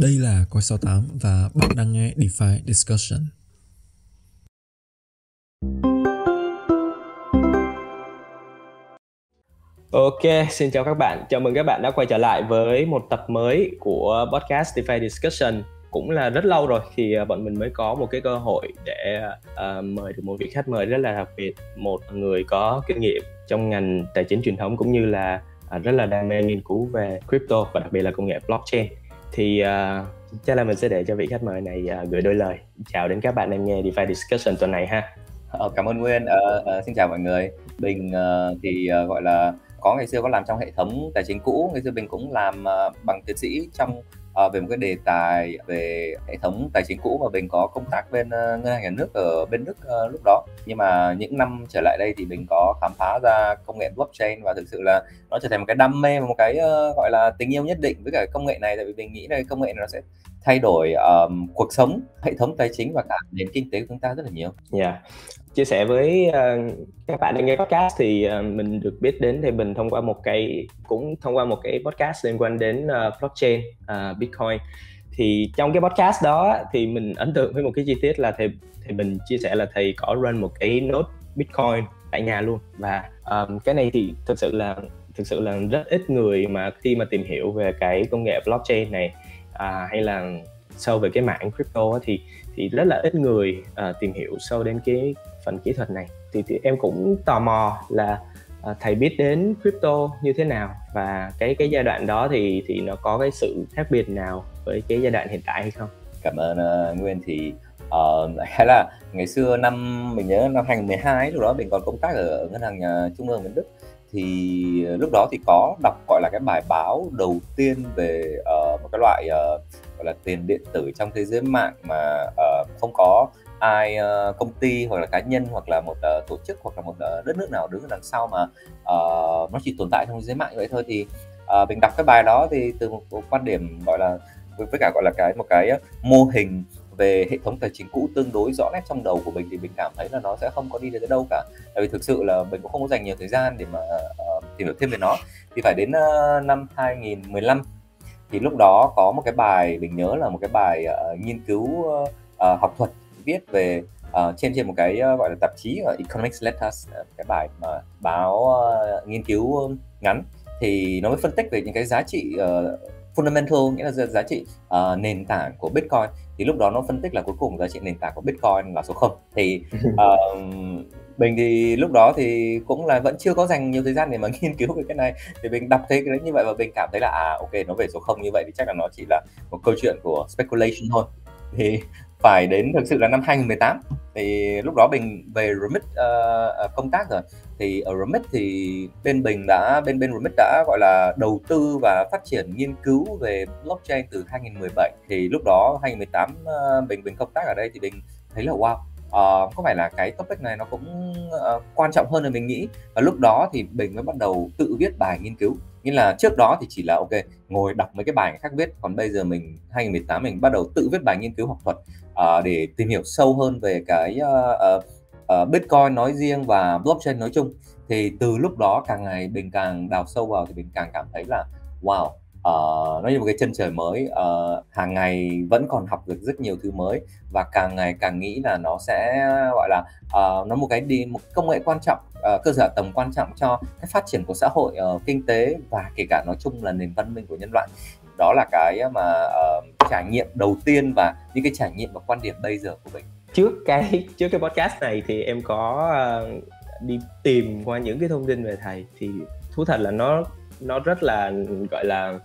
Đây là Coin68 và bạn đang nghe DeFi Discussion. Ok, xin chào các bạn. Chào mừng các bạn đã quay trở lại với một tập mới của podcast DeFi Discussion. Cũng là rất lâu rồi thì bọn mình mới có một cái cơ hội để mời được một vị khách mời rất là đặc biệt. Một người có kinh nghiệm trong ngành tài chính truyền thống cũng như là rất là đam mê nghiên cứu về crypto và đặc biệt là công nghệ blockchain. Thì chắc là mình sẽ để cho vị khách mời này gửi đôi lời chào đến các bạn đang nghe DeFi Discussion tuần này ha. Cảm ơn Nguyên. Xin chào mọi người. Bình thì gọi là có ngày xưa có làm trong hệ thống tài chính cũ. Ngày xưa mình cũng làm bằng tiến sĩ trong về một cái đề tài về hệ thống tài chính cũ, và mình có công tác bên ngân hàng nhà nước ở bên Đức lúc đó. Nhưng mà những năm trở lại đây thì mình có khám phá ra công nghệ blockchain, và thực sự là nó trở thành một cái đam mê và một cái gọi là tình yêu nhất định với cả công nghệ này. Tại vì mình nghĩ là công nghệ này nó sẽ thay đổi cuộc sống, hệ thống tài chính và cả nền kinh tế của chúng ta rất là nhiều. Yeah. Chia sẻ với các bạn đang nghe podcast thì mình được biết đến thì mình thông qua một cái podcast liên quan đến blockchain, Bitcoin. Thì trong cái podcast đó thì mình ấn tượng với một cái chi tiết là thầy mình chia sẻ là thầy có run một cái node Bitcoin tại nhà luôn, và cái này thì thực sự là rất ít người mà khi mà tìm hiểu về cái công nghệ blockchain này hay là sâu về cái mảng crypto thì rất là ít người tìm hiểu sâu đến cái phần kỹ thuật này. Thì em cũng tò mò là thầy biết đến crypto như thế nào, và cái giai đoạn đó thì nó có cái sự khác biệt nào với cái giai đoạn hiện tại hay không? Cảm ơn Nguyên. Thì hay là ngày xưa mình nhớ năm 2012, lúc đó mình còn công tác ở ngân hàng trung ương bên Đức, thì lúc đó thì có đọc gọi là cái bài báo đầu tiên về một cái loại gọi là tiền điện tử trong thế giới mạng mà không có ai, công ty hoặc là cá nhân hoặc là một tổ chức hoặc là một đất nước nào đứng đằng sau, mà nó chỉ tồn tại trong thế giới mạng vậy thôi. Thì mình đọc cái bài đó thì từ một quan điểm gọi là với cả gọi là một cái mô hình về hệ thống tài chính cũ tương đối rõ nét trong đầu của mình, thì mình cảm thấy là nó sẽ không có đi đến đâu cả. Tại vì thực sự là mình cũng không có dành nhiều thời gian để mà tìm hiểu thêm về nó. Thì phải đến năm 2015 thì lúc đó có một cái bài, mình nhớ là một cái bài nghiên cứu học thuật viết về trên một cái gọi là tạp chí Economics Letters, cái bài mà báo nghiên cứu ngắn, thì nó mới phân tích về những cái giá trị fundamental, nghĩa là giá trị nền tảng của Bitcoin. Thì lúc đó nó phân tích là cuối cùng giá trị nền tảng của Bitcoin là số 0. Thì mình thì lúc đó thì cũng là vẫn chưa có dành nhiều thời gian để mà nghiên cứu về cái này, thì mình đọc thấy cái đấy như vậy và mình cảm thấy là ok, nó về số 0 như vậy thì chắc là nó chỉ là một câu chuyện của speculation thôi. Thì phải đến thực sự là năm 2018 thì lúc đó mình về Remix công tác rồi. Thì ở Remix thì bên Remix đã gọi là đầu tư và phát triển nghiên cứu về blockchain từ 2017. Thì lúc đó 2018 mình công tác ở đây thì mình thấy là wow, có phải là cái topic này nó cũng quan trọng hơn là mình nghĩ. Và lúc đó thì mình mới bắt đầu tự viết bài nghiên cứu. Nghĩa là trước đó thì chỉ là ok, ngồi đọc mấy cái bài khác viết, còn bây giờ mình 2018 mình bắt đầu tự viết bài nghiên cứu học thuật để tìm hiểu sâu hơn về cái Bitcoin nói riêng và blockchain nói chung. Thì từ lúc đó càng ngày mình càng đào sâu vào thì mình càng cảm thấy là wow, nó như một cái chân trời mới. Hàng ngày vẫn còn học được rất nhiều thứ mới, và càng ngày càng nghĩ là nó sẽ gọi là nó một công nghệ quan trọng, cơ sở tầng quan trọng cho cái phát triển của xã hội, kinh tế và kể cả nói chung là nền văn minh của nhân loại. Đó là cái mà trải nghiệm đầu tiên và những cái trải nghiệm và quan điểm bây giờ của mình. Trước cái podcast này thì em có đi tìm qua những cái thông tin về thầy, thì thú thật là nó rất là gọi là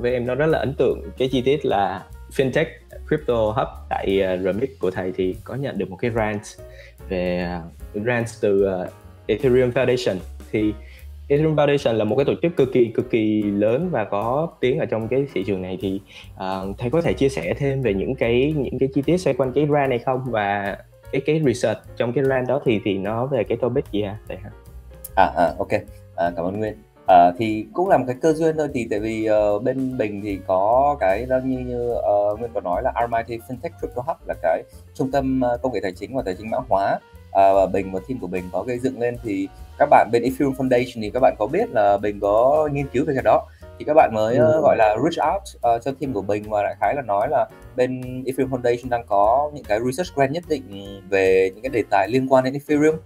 với em nó rất là ấn tượng cái chi tiết là Fintech-Crypto Hub tại Remix của thầy thì có nhận được một cái grant từ Ethereum Foundation. Thì Ethereum Foundation là một cái tổ chức cực kỳ lớn và có tiếng ở trong cái thị trường này. Thì thầy có thể chia sẻ thêm về những cái chi tiết xoay quanh cái grant này không, và cái research trong cái grant đó thì nó về cái topic gì hả thầy hả? Ok, cảm ơn Nguyên. Thì cũng là một cái cơ duyên thôi. Thì tại vì bên mình thì có cái như Nguyên có nói là RMIT Fintech Crypto Hub là cái trung tâm công nghệ tài chính và tài chính mã hóa và Bình và team của Bình có gây dựng lên. Thì các bạn bên Ethereum Foundation thì các bạn có biết là Bình có nghiên cứu về cái đó. thì các bạn mới gọi là reach out cho team của mình, và đại khái là nói là bên Ethereum Foundation đang có những cái research grant nhất định về những cái đề tài liên quan đến Ethereum.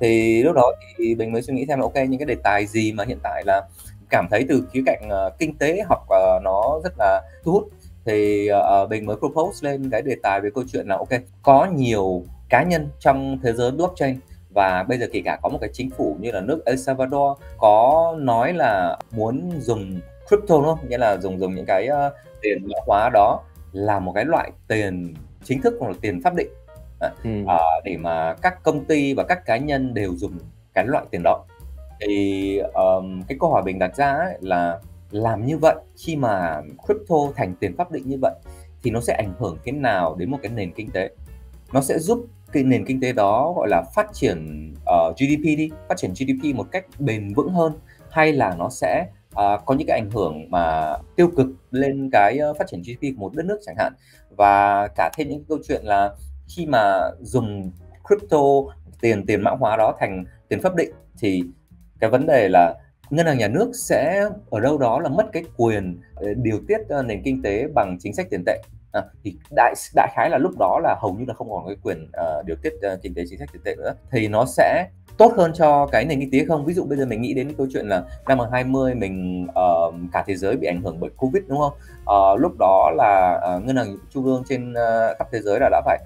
Thì lúc đó thì mình mới suy nghĩ xem là ok, những cái đề tài gì mà hiện tại là cảm thấy từ khía cạnh kinh tế học nó rất là thu hút. Thì mình mới propose lên cái đề tài về câu chuyện là ok, có nhiều cá nhân trong thế giới blockchain, và bây giờ kể cả có một cái chính phủ như là nước El Salvador có nói là muốn dùng crypto, đúng không? Nghĩa là dùng những cái tiền mã hóa đó là một cái loại tiền chính thức hoặc là tiền pháp định để mà các công ty và các cá nhân đều dùng cái loại tiền đó. Thì cái câu hỏi mình đặt ra ấy là làm như vậy, khi mà crypto thành tiền pháp định như vậy thì nó sẽ ảnh hưởng thế nào đến một cái nền kinh tế? Nó sẽ giúp cái nền kinh tế đó gọi là phát triển GDP đi, phát triển GDP một cách bền vững hơn, hay là nó sẽ có những cái ảnh hưởng mà tiêu cực lên cái phát triển GDP của một đất nước chẳng hạn. Và cả thêm những câu chuyện là khi mà dùng crypto, tiền mã hóa đó thành tiền pháp định thì cái vấn đề là ngân hàng nhà nước sẽ ở đâu đó là mất cái quyền điều tiết nền kinh tế bằng chính sách tiền tệ. Thì đại khái là lúc đó là hầu như là không còn cái quyền điều tiết kinh tế, chính sách tiền tệ nữa. Thì nó sẽ tốt hơn cho cái nền kinh tế không? Ví dụ bây giờ mình nghĩ đến câu chuyện là năm 2020 mình cả thế giới bị ảnh hưởng bởi Covid, đúng không? Lúc đó là ngân hàng trung ương trên khắp thế giới đã phải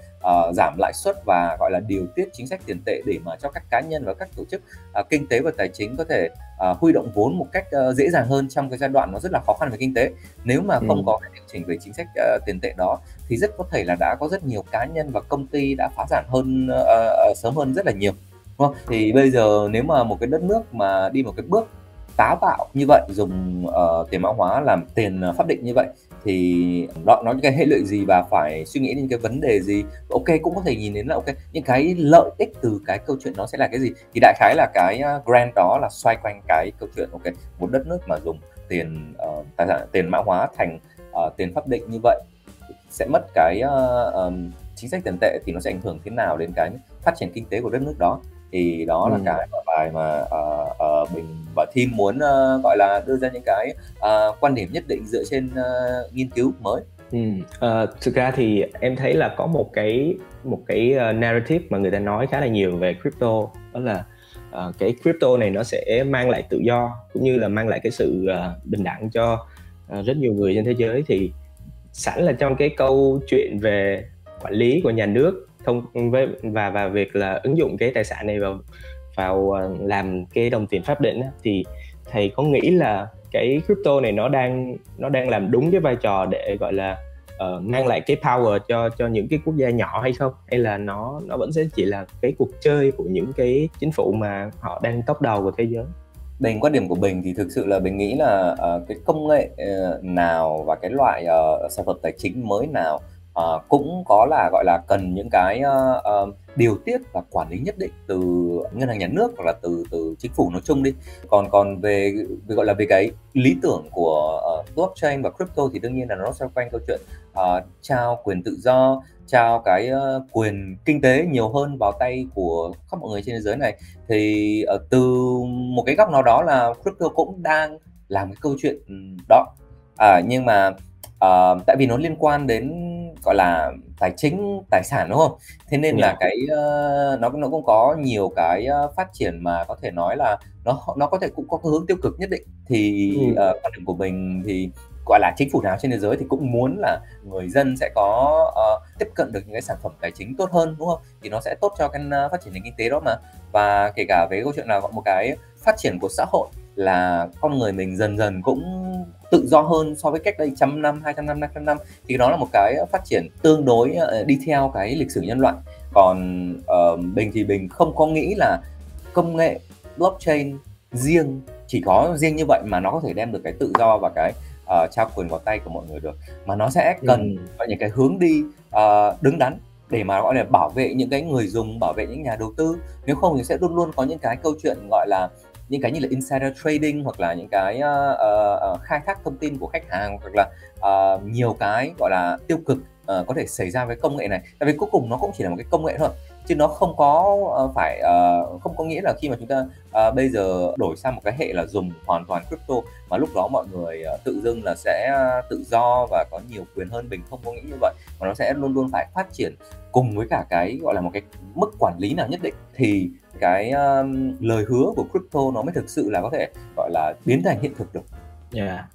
giảm lãi suất và gọi là điều tiết chính sách tiền tệ để mà cho các cá nhân và các tổ chức kinh tế và tài chính có thể huy động vốn một cách dễ dàng hơn trong cái giai đoạn nó rất là khó khăn về kinh tế. Nếu mà không có cái điều chỉnh về chính sách tiền tệ đó thì rất có thể là đã có rất nhiều cá nhân và công ty đã phá sản hơn sớm hơn rất là nhiều. Đúng không? Thì bây giờ nếu mà một cái đất nước mà đi một cái bước táo bạo như vậy, dùng tiền mã hóa làm tiền pháp định như vậy thì nó những cái hệ lụy gì và phải suy nghĩ đến cái vấn đề gì. Ok, cũng có thể nhìn đến là ok, những cái lợi ích từ cái câu chuyện nó sẽ là cái gì. Thì đại khái là cái grant đó là xoay quanh cái câu chuyện ok, một đất nước mà dùng tiền mã hóa thành tiền pháp định như vậy sẽ mất cái chính sách tiền tệ, thì nó sẽ ảnh hưởng thế nào đến cái phát triển kinh tế của đất nước đó. Thì đó là cái bài mà mình và team muốn gọi là đưa ra những cái quan điểm nhất định dựa trên nghiên cứu mới. Thực ra thì em thấy là có một cái narrative mà người ta nói khá là nhiều về crypto, đó là cái crypto này nó sẽ mang lại tự do cũng như là mang lại cái sự bình đẳng cho rất nhiều người trên thế giới. Thì sẵn là trong cái câu chuyện về quản lý của nhà nước và việc là ứng dụng cái tài sản này vào làm cái đồng tiền pháp định, thì thầy có nghĩ là cái crypto này nó đang làm đúng cái vai trò để gọi là mang lại cái power cho những cái quốc gia nhỏ hay không, hay là nó vẫn sẽ chỉ là cái cuộc chơi của những cái chính phủ mà họ đang top đầu của thế giới? Đây, quan điểm của mình thì thực sự là mình nghĩ là cái công nghệ nào và cái loại sản phẩm tài chính mới nào cũng có là gọi là cần những cái điều tiết và quản lý nhất định từ ngân hàng nhà nước hoặc là từ chính phủ nói chung đi. Còn về gọi là về cái lý tưởng của blockchain và crypto thì đương nhiên là nó xoay quanh câu chuyện trao quyền tự do, trao cái quyền kinh tế nhiều hơn vào tay của khắp mọi người trên thế giới này. Thì từ một cái góc nào đó là crypto cũng đang làm cái câu chuyện đó, nhưng mà tại vì nó liên quan đến gọi là tài chính, tài sản, đúng không? Thế nên là cái nó cũng có nhiều cái phát triển mà có thể nói là nó có thể cũng có hướng tiêu cực nhất định. Thì quan điểm của mình thì gọi là chính phủ nào trên thế giới thì cũng muốn là người dân sẽ có tiếp cận được những cái sản phẩm tài chính tốt hơn, đúng không? Thì nó sẽ tốt cho cái phát triển nền kinh tế đó mà. Và kể cả về câu chuyện là một cái phát triển của xã hội là con người mình dần dần cũng tự do hơn so với cách đây 100 năm, 200 năm, 500 năm, thì đó là một cái phát triển tương đối đi theo cái lịch sử nhân loại. Còn mình thì mình không có nghĩ là công nghệ blockchain riêng, chỉ có riêng như vậy mà nó có thể đem được cái tự do và cái trao quyền vào tay của mọi người được, mà nó sẽ cần những cái hướng đi đứng đắn để mà gọi là bảo vệ những cái người dùng, bảo vệ những nhà đầu tư. Nếu không thì sẽ luôn luôn có những cái câu chuyện gọi là những cái như là insider trading, hoặc là những cái khai thác thông tin của khách hàng, hoặc là nhiều cái gọi là tiêu cực có thể xảy ra với công nghệ này. Tại vì cuối cùng nó cũng chỉ là một cái công nghệ thôi, chứ nó không có phải không có nghĩa là khi mà chúng ta bây giờ đổi sang một cái hệ là dùng hoàn toàn crypto mà lúc đó mọi người tự dưng là sẽ tự do và có nhiều quyền hơn mình, không có nghĩ như vậy, mà nó sẽ luôn luôn phải phát triển cùng với cả cái gọi là một cái mức quản lý nào nhất định thì cái lời hứa của crypto nó mới thực sự là có thể gọi là biến thành hiện thực được. Yeah.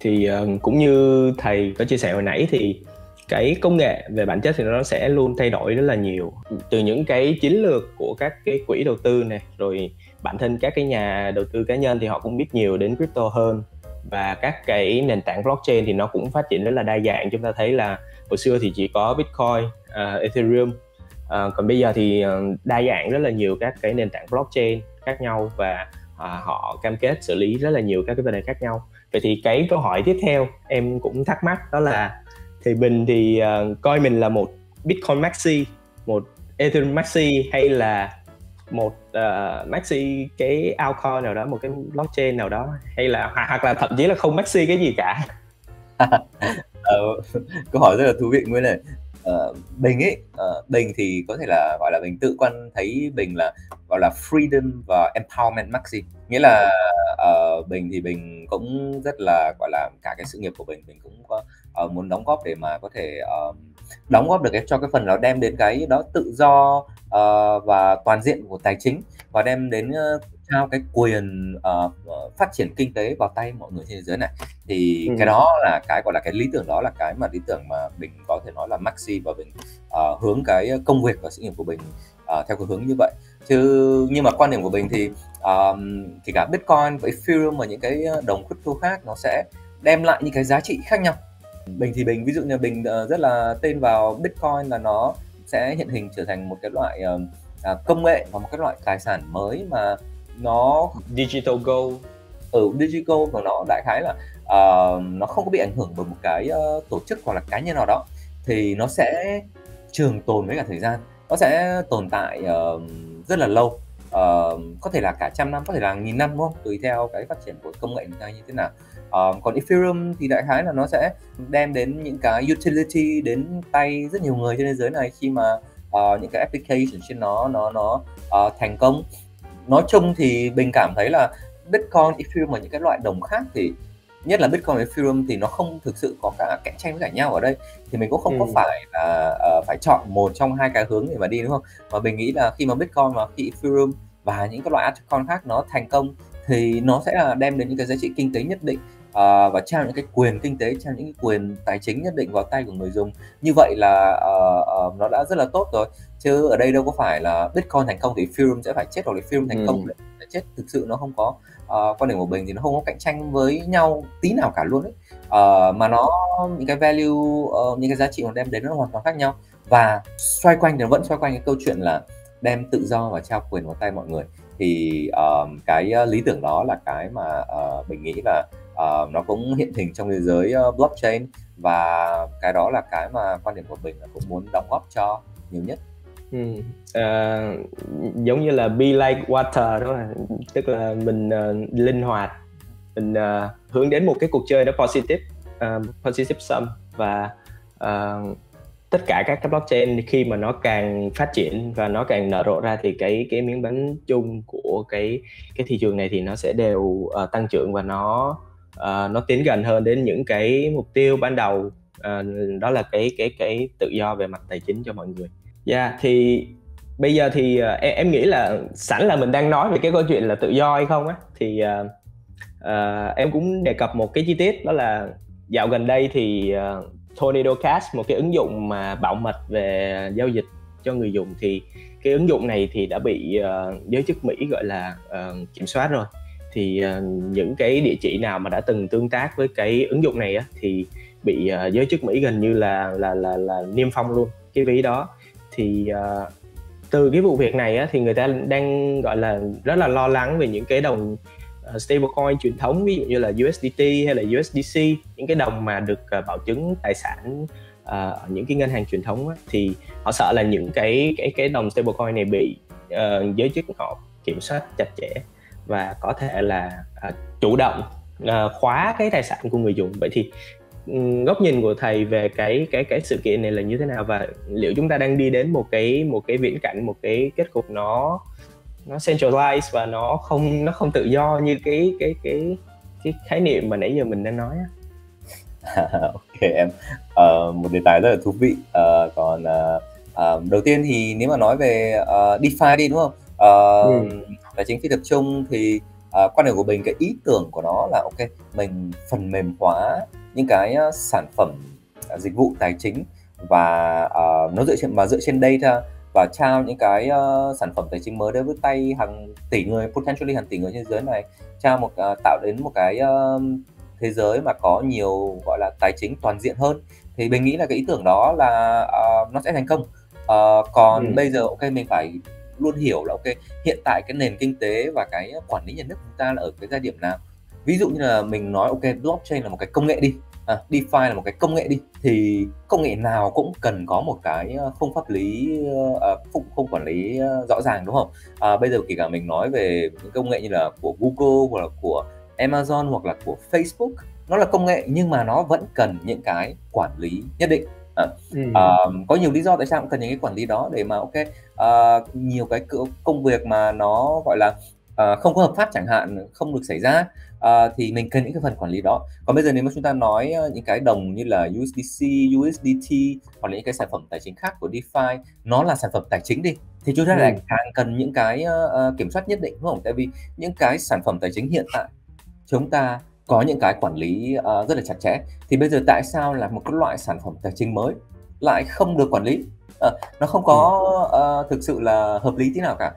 Thì cũng như thầy có chia sẻ hồi nãy thì cái công nghệ về bản chất thì nó sẽ luôn thay đổi rất là nhiều, từ những cái chiến lược của các cái quỹ đầu tư này, rồi bản thân các cái nhà đầu tư cá nhân thì họ cũng biết nhiều đến crypto hơn, và các cái nền tảng blockchain thì nó cũng phát triển rất là đa dạng. Chúng ta thấy là hồi xưa thì chỉ có Bitcoin, Ethereum, còn bây giờ thì đa dạng rất là nhiều các cái nền tảng blockchain khác nhau, và họ cam kết xử lý rất là nhiều các cái vấn đề khác nhau. Vậy thì cái câu hỏi tiếp theo em cũng thắc mắc đó là thì Bình thì coi mình là một Bitcoin Maxi, một Ethereum Maxi, hay là một Maxi cái altcoin nào đó, một cái blockchain nào đó, hay là hoặc là thậm chí là không Maxi cái gì cả? Câu hỏi rất là thú vị Nguyên này. Bình ấy, Bình thì có thể là gọi là Bình tự quan thấy Bình là gọi là freedom và empowerment Maxi, nghĩa là Bình thì Bình cũng rất là gọi là cả cái sự nghiệp của Bình cũng có muốn đóng góp để mà có thể đóng góp được cho cái phần nó đem đến cái đó tự do và toàn diện của tài chính, và đem đến trao cái quyền phát triển kinh tế vào tay mọi người trên thế giới này. Thì cái đó là cái gọi là cái lý tưởng, đó là cái mà lý tưởng mà Bình có thể nói là Maxi, và Bình hướng cái công việc và sự nghiệp của Bình theo cái hướng như vậy. Chứ nhưng mà quan điểm của Bình thì kể cả Bitcoin và Ethereum và những cái đồng crypto khác nó sẽ đem lại những cái giá trị khác nhau. Bình thì Bình ví dụ như Bình rất là tên vào Bitcoin là nó sẽ hiện hình trở thành một cái loại công nghệ và một cái loại tài sản mới mà nó digital gold. Digital gold của nó đại khái là nó không có bị ảnh hưởng bởi một cái tổ chức hoặc là cá nhân nào đó, thì nó sẽ trường tồn với cả thời gian, nó sẽ tồn tại rất là lâu, có thể là cả trăm năm, có thể là nghìn năm, đúng không? Tùy theo cái phát triển của công nghệ người ta như thế nào. Còn Ethereum thì đại khái là nó sẽ đem đến những cái utility đến tay rất nhiều người trên thế giới này khi mà những cái application trên nó thành công. Nói chung thì Bình cảm thấy là Bitcoin, Ethereum và những cái loại đồng khác thì nhất là Bitcoin và Ethereum thì nó không thực sự có cả cạnh tranh với cả nhau ở đây, thì mình cũng không có phải là phải chọn một trong hai cái hướng để mà đi, đúng không? Mà mình nghĩ là khi mà Bitcoin và khi Ethereum và những cái loại altcoin khác nó thành công thì nó sẽ là đem đến những cái giá trị kinh tế nhất định và trao những cái quyền kinh tế, trao những cái quyền tài chính nhất định vào tay của người dùng. Như vậy là nó đã rất là tốt rồi, chứ ở đây đâu có phải là Bitcoin thành công thì Ethereum sẽ phải chết, hoặc là Ethereum thành công sẽ chết. Thực sự nó không có, quan điểm của Bình thì nó không có cạnh tranh với nhau tí nào cả luôn ấy. Mà nó những cái value, những cái giá trị nó đem đến nó hoàn toàn khác nhau, và xoay quanh thì nó vẫn xoay quanh cái câu chuyện là đem tự do và trao quyền vào tay mọi người. Thì cái lý tưởng đó là cái mà Bình nghĩ là nó cũng hiện hình trong thế giới blockchain, và cái đó là cái mà quan điểm của Bình là cũng muốn đóng góp cho nhiều nhất. Giống như là be like water đó, tức là mình linh hoạt, mình hướng đến một cái cuộc chơi nó positive sum, và tất cả các cái blockchain khi mà nó càng phát triển và nó càng nở rộ ra thì cái miếng bánh chung của cái thị trường này thì nó sẽ đều tăng trưởng, và nó tiến gần hơn đến những cái mục tiêu ban đầu, đó là cái tự do về mặt tài chính cho mọi người. Thì bây giờ thì em nghĩ là sẵn là mình đang nói về cái câu chuyện là tự do hay không á, thì em cũng đề cập một cái chi tiết, đó là dạo gần đây thì Tornado Cash, một cái ứng dụng mà bảo mật về giao dịch cho người dùng, thì cái ứng dụng này thì đã bị giới chức Mỹ gọi là kiểm soát rồi. Thì những cái địa chỉ nào mà đã từng tương tác với cái ứng dụng này á, thì bị giới chức Mỹ gần như là niêm phong luôn cái ví đó. Thì từ cái vụ việc này á, thì người ta đang gọi là rất là lo lắng về những cái đồng stablecoin truyền thống, ví dụ như là USDT hay là USDC, những cái đồng mà được bảo chứng tài sản ở những cái ngân hàng truyền thống á, thì họ sợ là những cái đồng stablecoin này bị giới chức họ kiểm soát chặt chẽ và có thể là chủ động khóa cái tài sản của người dùng. Vậy thì góc nhìn của thầy về cái sự kiện này là như thế nào, và liệu chúng ta đang đi đến một cái viễn cảnh, một cái kết cục nó centralized và nó không tự do như cái khái niệm mà nãy giờ mình đang nói á? Ok em, một đề tài rất là thú vị. Đầu tiên thì nếu mà nói về DeFi đi, đúng không? Tài chính phi tập trung thì quan điểm của mình, cái ý tưởng của nó là ok, mình phần mềm hóa những cái sản phẩm dịch vụ tài chính và nó dựa trên data và trao những cái sản phẩm tài chính mới đến với tay hàng tỷ người, potentially hàng tỷ người trên thế giới này, trao một tạo đến một cái thế giới mà có nhiều gọi là tài chính toàn diện hơn. Thì mình nghĩ là cái ý tưởng đó là nó sẽ thành công. Bây giờ ok, mình phải luôn hiểu là ok, hiện tại cái nền kinh tế và cái quản lý nhà nước chúng ta là ở cái giai điểm nào. Ví dụ như là mình nói ok, blockchain là một cái công nghệ đi, DeFi là một cái công nghệ đi, thì công nghệ nào cũng cần có một cái khung pháp lý, khung quản lý rõ ràng, đúng không? Bây giờ kể cả mình nói về những công nghệ như là của Google hoặc là của Amazon hoặc là của Facebook, nó là công nghệ nhưng mà nó vẫn cần những cái quản lý nhất định. Có nhiều lý do tại sao cũng cần những cái quản lý đó để mà ok, nhiều cái công việc mà nó gọi là không có hợp pháp chẳng hạn, không được xảy ra, thì mình cần những cái phần quản lý đó. Còn bây giờ nếu mà chúng ta nói những cái đồng như là USDC, USDT hoặc là những cái sản phẩm tài chính khác của DeFi, nó là sản phẩm tài chính đi, thì chúng ta lại càng cần những cái kiểm soát nhất định, đúng không? Tại vì những cái sản phẩm tài chính hiện tại chúng ta có những cái quản lý rất là chặt chẽ, thì bây giờ tại sao là một cái loại sản phẩm tài chính mới lại không được quản lý? Nó không có thực sự là hợp lý tí nào cả.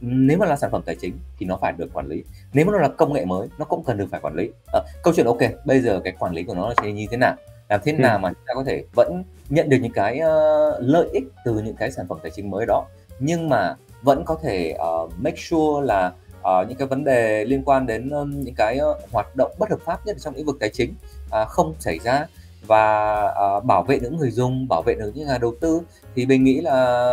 Nếu mà là sản phẩm tài chính thì nó phải được quản lý, nếu mà nó là công nghệ mới nó cũng cần được phải quản lý. Câu chuyện ok, bây giờ cái quản lý của nó là như thế nào, làm thế nào mà chúng ta có thể vẫn nhận được những cái lợi ích từ những cái sản phẩm tài chính mới đó, nhưng mà vẫn có thể make sure là những cái vấn đề liên quan đến những cái hoạt động bất hợp pháp nhất trong lĩnh vực tài chính không xảy ra, và bảo vệ những người dùng, bảo vệ được những nhà đầu tư. Thì mình nghĩ là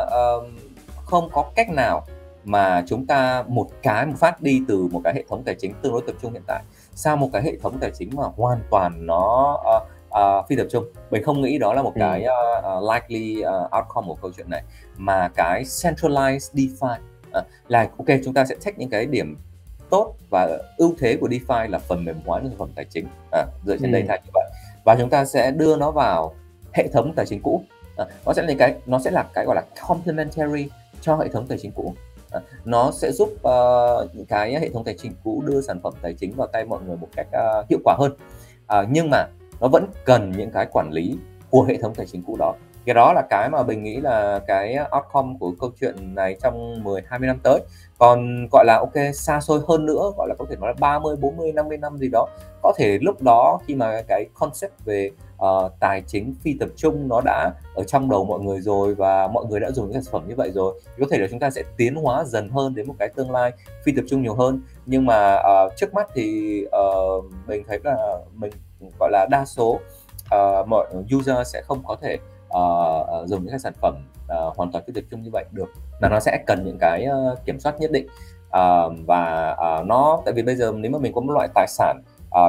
không có cách nào mà chúng ta một phát đi từ một cái hệ thống tài chính tương đối tập trung hiện tại sang một cái hệ thống tài chính mà hoàn toàn nó phi tập trung. Mình không nghĩ đó là một cái likely outcome của câu chuyện này, mà cái centralized DeFi là ok, chúng ta sẽ check những cái điểm tốt và ưu thế của DeFi là phần mềm hóa những sản phẩm tài chính dựa trên data như vậy, và chúng ta sẽ đưa nó vào hệ thống tài chính cũ. Nó sẽ là cái gọi là complementary cho hệ thống tài chính cũ. Nó sẽ giúp cái hệ thống tài chính cũ đưa sản phẩm tài chính vào tay mọi người một cách hiệu quả hơn, nhưng mà nó vẫn cần những cái quản lý của hệ thống tài chính cũ đó. Cái đó là cái mà mình nghĩ là cái outcome của câu chuyện này trong 10-20 năm tới. Còn gọi là ok, xa xôi hơn nữa, gọi là có thể nói là 30, 40, 50 năm gì đó, có thể lúc đó khi mà cái concept về tài chính phi tập trung nó đã ở trong đầu mọi người rồi và mọi người đã dùng những sản phẩm như vậy rồi, thì có thể là chúng ta sẽ tiến hóa dần hơn đến một cái tương lai phi tập trung nhiều hơn. Nhưng mà trước mắt thì mình thấy là mình gọi là đa số mọi user sẽ không có thể dùng những cái sản phẩm hoàn toàn phi tập trung như vậy được, là nó sẽ cần những cái kiểm soát nhất định. Tại vì bây giờ nếu mà mình có một loại tài sản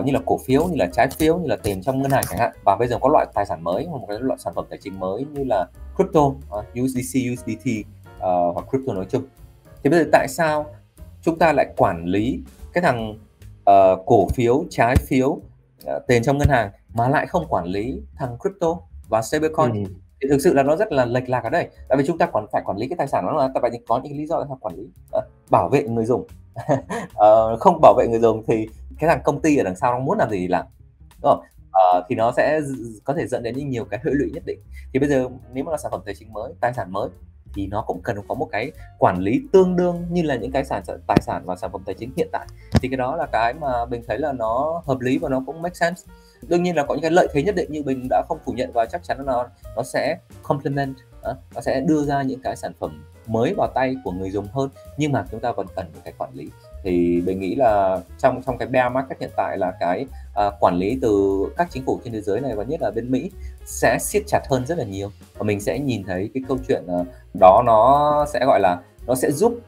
như là cổ phiếu, như là trái phiếu, như là tiền trong ngân hàng chẳng hạn, và bây giờ có loại tài sản mới, một cái loại sản phẩm tài chính mới như là crypto, USDC, USDT hoặc crypto nói chung, thì bây giờ tại sao chúng ta lại quản lý cái thằng cổ phiếu, trái phiếu, tiền trong ngân hàng mà lại không quản lý thằng crypto và stablecoin? Thì thực sự là nó rất là lệch lạc ở đây. Tại vì chúng ta còn phải quản lý cái tài sản đó, là tại vì có những lý do là quản lý bảo vệ người dùng. Không bảo vệ người dùng thì cái thằng công ty ở đằng sau nó muốn làm gì thì làm, đúng không? Thì nó sẽ có thể dẫn đến nhiều cái hệ lụy nhất định. Thì bây giờ nếu mà là sản phẩm tài chính mới, tài sản mới, thì nó cũng cần có một cái quản lý tương đương như là những cái tài sản và sản phẩm tài chính hiện tại. Thì cái đó là cái mà mình thấy là nó hợp lý và nó cũng make sense. Đương nhiên là có những cái lợi thế nhất định như mình đã không phủ nhận, và chắc chắn là nó sẽ complement, nó sẽ đưa ra những cái sản phẩm mới vào tay của người dùng hơn, nhưng mà chúng ta vẫn cần một cái quản lý. Thì mình nghĩ là trong cái bear market hiện tại là cái quản lý từ các chính phủ trên thế giới này và nhất là bên Mỹ sẽ siết chặt hơn rất là nhiều, và mình sẽ nhìn thấy cái câu chuyện đó, nó sẽ gọi là nó sẽ giúp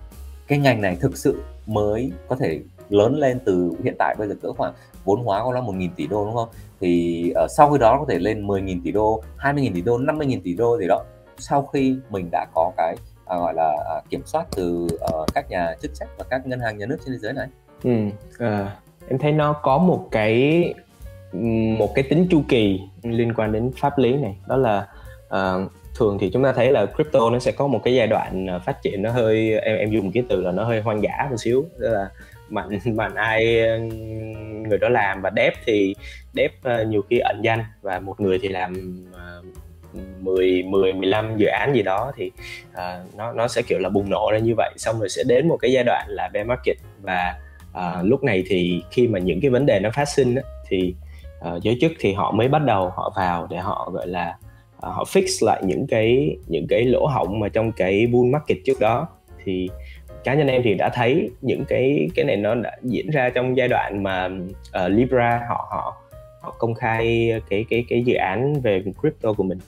cái ngành này thực sự mới có thể lớn lên từ hiện tại bây giờ cỡ khoảng vốn hóa của nó 1.000 tỷ đô đúng không? Thì sau khi đó có thể lên 10.000 tỷ đô, 20.000 tỷ đô, 50.000 tỷ đô gì đó. Sau khi mình đã có cái gọi là kiểm soát từ các nhà chức trách và các ngân hàng nhà nước trên thế giới này. Em thấy nó có một cái tính chu kỳ liên quan đến pháp lý này, đó là thường thì chúng ta thấy là crypto nó sẽ có một cái giai đoạn phát triển nó hơi, em dùng cái từ là nó hơi hoang dã một xíu, tức là mạnh ai người đó làm, và dev thì dev nhiều khi ẩn danh và một người thì làm 10, 15 dự án gì đó, thì nó sẽ kiểu là bùng nổ ra như vậy, xong rồi sẽ đến một cái giai đoạn là bear market, và lúc này thì khi mà những cái vấn đề nó phát sinh thì giới chức thì họ mới bắt đầu họ vào để họ gọi là họ fix lại những cái lỗ hổng mà trong cái bull market trước đó. Thì cá nhân em thì đã thấy những cái này nó đã diễn ra trong giai đoạn mà Libra họ công khai cái dự án về crypto của mình,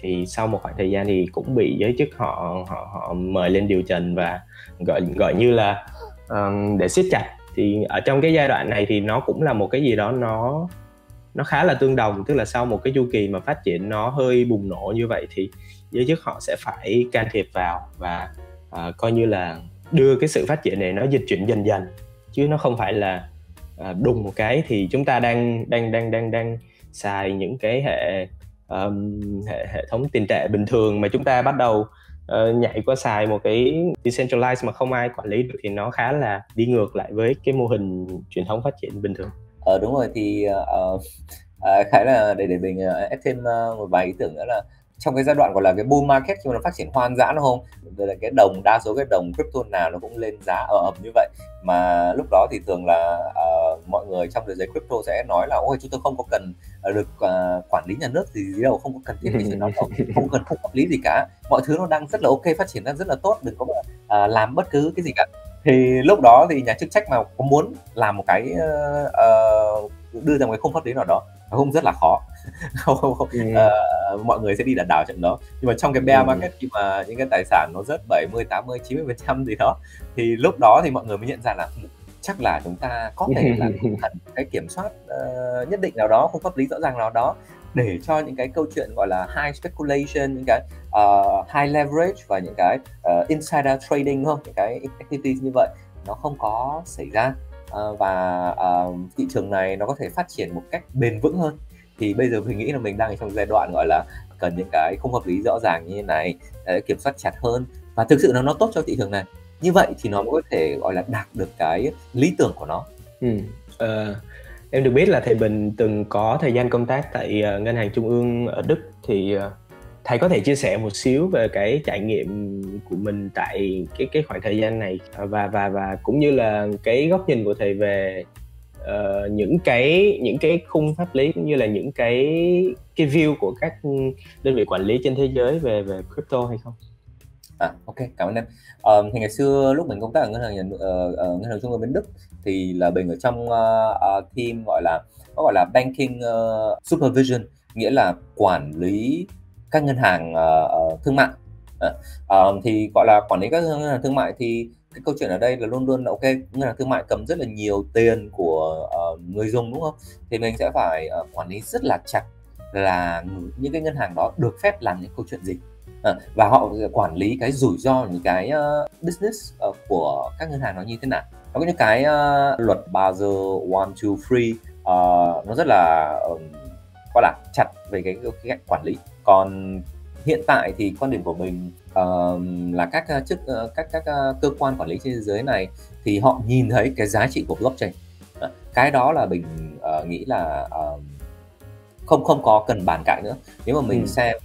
thì sau một khoảng thời gian thì cũng bị giới chức họ mời lên điều trần và gọi như là để siết chặt. Thì ở trong cái giai đoạn này thì nó cũng là một cái gì đó nó khá là tương đồng, tức là sau một cái chu kỳ mà phát triển nó hơi bùng nổ như vậy thì giới chức họ sẽ phải can thiệp vào và coi như là đưa cái sự phát triển này nó dịch chuyển dần dần, chứ nó không phải là đùng một cái thì chúng ta đang xài những cái hệ thống tiền tệ bình thường mà chúng ta bắt đầu nhảy qua xài một cái decentralized mà không ai quản lý được, thì nó khá là đi ngược lại với cái mô hình truyền thống phát triển bình thường. Đúng rồi, thì khá là để mình ép thêm một vài ý tưởng nữa là trong cái giai đoạn gọi là cái bull market khi mà nó phát triển hoang dã đúng không? Rồi là cái đa số cái đồng crypto nào nó cũng lên giá ở ẩm như vậy, mà lúc đó thì thường là mọi người trong giới crypto sẽ nói là ôi chúng tôi không có cần được quản lý nhà nước gì đâu, không có cần thiết cái chuyện đó đâu, không cần không hợp lý gì cả, mọi thứ nó đang rất là ok, phát triển đang rất là tốt, đừng có làm bất cứ cái gì cả. Thì lúc đó thì nhà chức trách mà có muốn làm một cái đưa ra một cái khung pháp lý nào đó không rất là khó. Mọi người sẽ đi đà đảo trận đó. Nhưng mà trong cái bear market khi mà những cái tài sản nó rớt 70, 80, 90% gì đó, thì lúc đó thì mọi người mới nhận ra là chắc là chúng ta có thể là hẳn cái kiểm soát nhất định nào đó, khung pháp lý rõ ràng nào đó để cho những cái câu chuyện gọi là high speculation, những cái high leverage và những cái insider trading, không, những cái activities như vậy nó không có xảy ra, và thị trường này nó có thể phát triển một cách bền vững hơn. Thì bây giờ mình nghĩ là mình đang ở trong giai đoạn gọi là cần những cái không hợp lý rõ ràng như thế này, kiểm soát chặt hơn, và thực sự nó tốt cho thị trường này. Như vậy thì nó mới có thể gọi là đạt được cái lý tưởng của nó. Em được biết là thầy Bình từng có thời gian công tác tại Ngân hàng Trung ương ở Đức, thì thầy có thể chia sẻ một xíu về cái trải nghiệm của mình tại cái khoảng thời gian này, và cũng như là cái góc nhìn của thầy về những cái khung pháp lý cũng như là những cái view của các đơn vị quản lý trên thế giới về crypto hay không? Ok, cảm ơn em. Thì ngày xưa lúc mình công tác ở ngân hàng Trung ương bên Đức thì là mình ở trong team gọi là banking supervision, nghĩa là quản lý các ngân hàng thương mại. Thì gọi là quản lý các ngân hàng thương mại thì cái câu chuyện ở đây là luôn luôn là ok, ngân hàng thương mại cầm rất là nhiều tiền của người dùng đúng không? Thì mình sẽ phải quản lý rất là chặt là những cái ngân hàng đó được phép làm những câu chuyện gì, và họ quản lý cái rủi ro, những cái business của các ngân hàng nó như thế nào. Nó có những cái luật Basel 1, 2, 3 nó rất là gọi là chặt về cái cách quản lý. Còn hiện tại thì quan điểm của mình là các cơ quan quản lý trên thế giới này thì họ nhìn thấy cái giá trị của blockchain. Cái đó là mình nghĩ là không có cần bàn cãi nữa. Nếu mà mình xem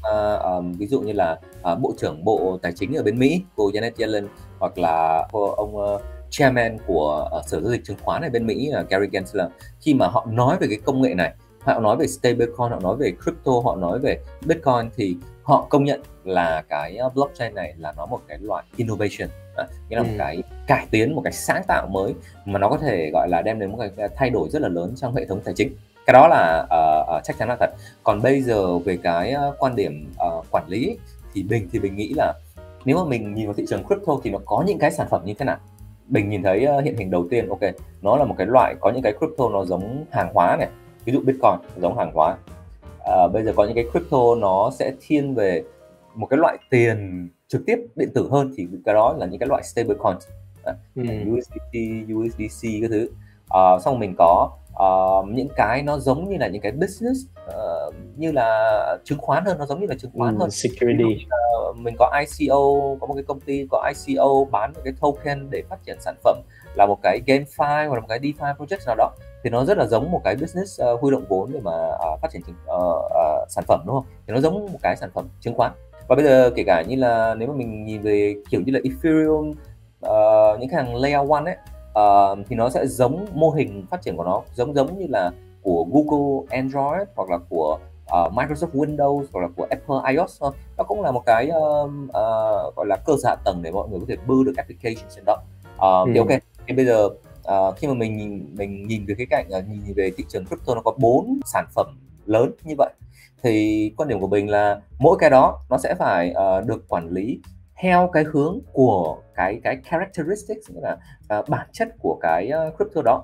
ví dụ như là Bộ trưởng Bộ Tài chính ở bên Mỹ, cô Janet Yellen, hoặc là ông Chairman của Sở Giao dịch Chứng khoán ở bên Mỹ, Gary Gensler, khi mà họ nói về cái công nghệ này, họ nói về stablecoin, họ nói về crypto, họ nói về Bitcoin, thì họ công nhận là cái blockchain này là nó một cái loại innovation, nghĩa là một cái cải tiến, một cái sáng tạo mới mà nó có thể gọi là đem đến một cái thay đổi rất là lớn trong hệ thống tài chính. Cái đó là chắc chắn là thật. Còn bây giờ về cái quan điểm quản lý thì mình nghĩ là nếu mà mình nhìn vào thị trường crypto thì nó có những cái sản phẩm như thế nào, Bình nhìn thấy hiện hình đầu tiên, ok, nó là một cái loại, có những cái crypto nó giống hàng hóa này, ví dụ Bitcoin giống hàng hóa. Bây giờ có những cái crypto nó sẽ thiên về một cái loại tiền trực tiếp điện tử hơn, thì cái đó là những cái loại stablecoin, USDT, USDC cái thứ. Xong mình có những cái nó giống như là những cái business, như là chứng khoán hơn, nó giống như là chứng khoán hơn. Security. Mình có ICO, có một cái công ty có ICO bán một cái token để phát triển sản phẩm, là một cái GameFi hoặc là một cái DeFi project nào đó, thì nó rất là giống một cái business huy động vốn để mà phát triển sản phẩm, đúng không? Thì nó giống một cái sản phẩm chứng khoán. Và bây giờ kể cả như là nếu mà mình nhìn về kiểu như là Ethereum, những cái hàng layer 1 ấy, thì nó sẽ giống, mô hình phát triển của nó giống như là của Google Android hoặc là của Microsoft Windows hoặc là của Apple iOS thôi. Nó cũng là một cái gọi là cơ sở hạ tầng để mọi người có thể build được application trên đó. Thì ok, thì bây giờ khi mà mình nhìn về cái cạnh, nhìn về thị trường crypto nó có 4 sản phẩm lớn như vậy, thì quan điểm của mình là mỗi cái đó nó sẽ phải được quản lý theo cái hướng của cái characteristics, nghĩa là bản chất của cái crypto đó.